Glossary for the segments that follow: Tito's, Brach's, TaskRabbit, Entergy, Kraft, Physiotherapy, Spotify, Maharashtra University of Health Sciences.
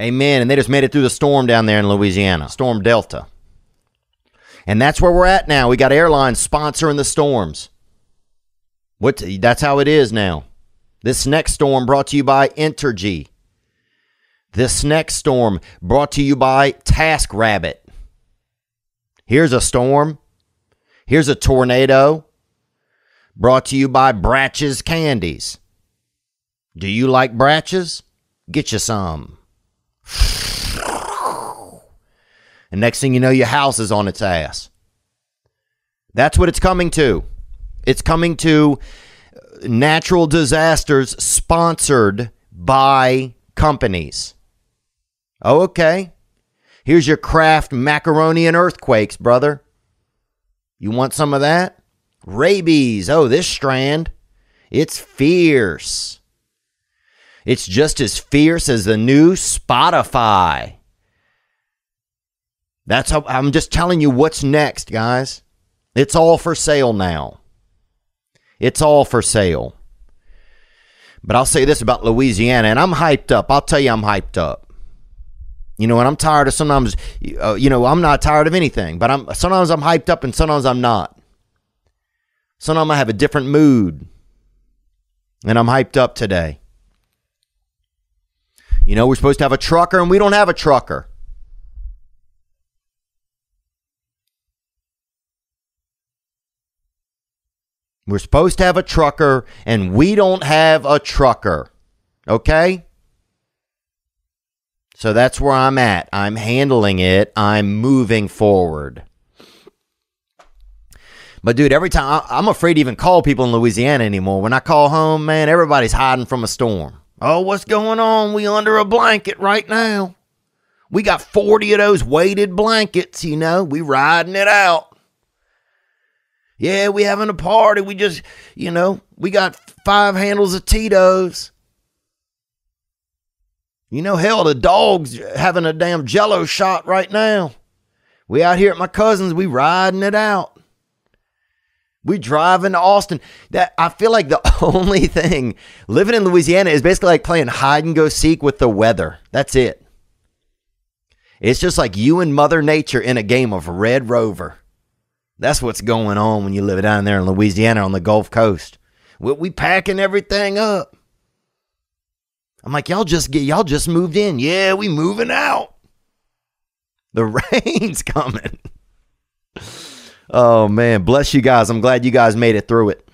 Amen. And they just made it through the storm down there in Louisiana, Storm Delta. And that's where we're at now. We got airlines sponsoring the storms. That's how it is now. This next storm brought to you by Entergy. This next storm brought to you by TaskRabbit. Here's a storm. Here's a tornado brought to you by Brach's Candies. Do you like Brach's? Get you some. And next thing you know, your house is on its ass. That's what it's coming to. It's coming to natural disasters sponsored by companies. Oh, okay. Here's your Kraft macaroni and earthquakes, brother. You want some of that? Rabies. Oh, this strand. It's fierce. It's just as fierce as the new Spotify. That's how I'm just telling you what's next, guys. It's all for sale now. It's all for sale. But I'll say this about Louisiana, and I'm hyped up. I'll tell you I'm hyped up. You know, and I'm tired of sometimes, you know, I'm not tired of anything, but sometimes I'm hyped up and sometimes I'm not. Sometimes I have a different mood, and I'm hyped up today. You know, we're supposed to have a trucker, and we don't have a trucker. We're supposed to have a trucker, and we don't have a trucker, okay? So that's where I'm at. I'm handling it. I'm moving forward. But, dude, every time, I'm afraid to even call people in Louisiana anymore. When I call home, man, everybody's hiding from a storm. Oh, what's going on? We under a blanket right now. We got 40 of those weighted blankets, you know. We riding it out. Yeah, we having a party. We just, you know, we got 5 handles of Tito's. You know, hell, the dog's having a damn jello shot right now. We out here at my cousin's. We riding it out. We driving to Austin. That I feel like the only thing living in Louisiana is basically like playing hide and go seek with the weather. That's it. It's just like you and Mother Nature in a game of Red Rover. That's what's going on when you live down there in Louisiana on the Gulf Coast. We packing everything up. I'm like, y'all just moved in. Yeah, we moving out. The rain's coming. Oh, man, bless you guys. I'm glad you guys made it through it.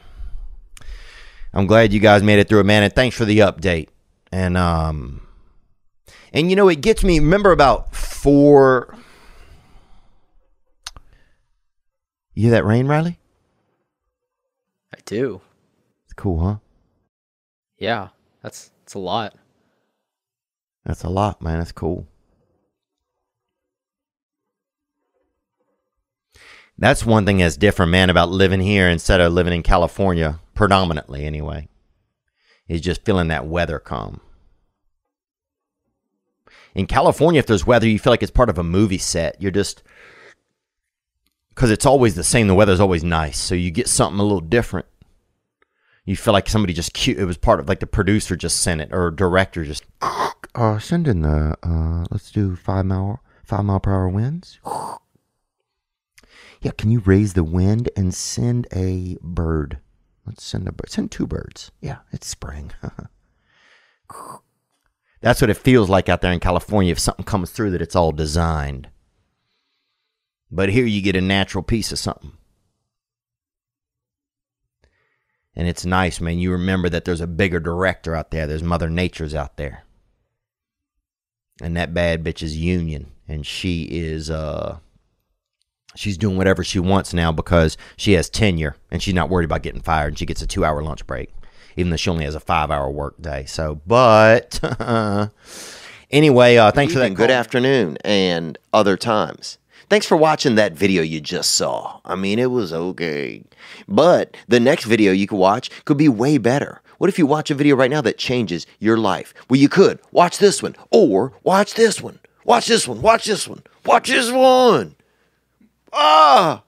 I'm glad you guys made it through it, man, and thanks for the update. And, you know, it gets me, remember about 4... You hear that rain, Riley? I do. It's cool, huh? Yeah, that's a lot. That's a lot, man. That's cool. That's one thing that's different, man, about living here instead of living in California, predominantly anyway, is just feeling that weather come. In California, if there's weather, you feel like it's part of a movie set. You're just... Because it's always the same. The weather's always nice. So you get something a little different. You feel like somebody just... It was part of... Like the producer just sent it. Or director just... send in the... let's do 5 mile per hour winds. Yeah, can you raise the wind and send a bird? Let's send a bird. Send 2 birds. Yeah, it's spring. That's what it feels like out there in California. If something comes through that it's all designed. But here you get a natural piece of something. And it's nice, man. You remember that there's a bigger director out there. There's Mother Nature's out there. And that bad bitch is union. And she is, she's doing whatever she wants now because she has tenure. And she's not worried about getting fired. And she gets a 2-hour lunch break. Even though she only has a 5-hour work day. So, but, anyway, thanks for that call. Good afternoon and other times. Thanks for watching that video you just saw. I mean, it was okay. But the next video you could watch could be way better. What if you watch a video right now that changes your life? Well, you could watch this one or watch this one. Watch this one. Watch this one. Watch this one. Ah!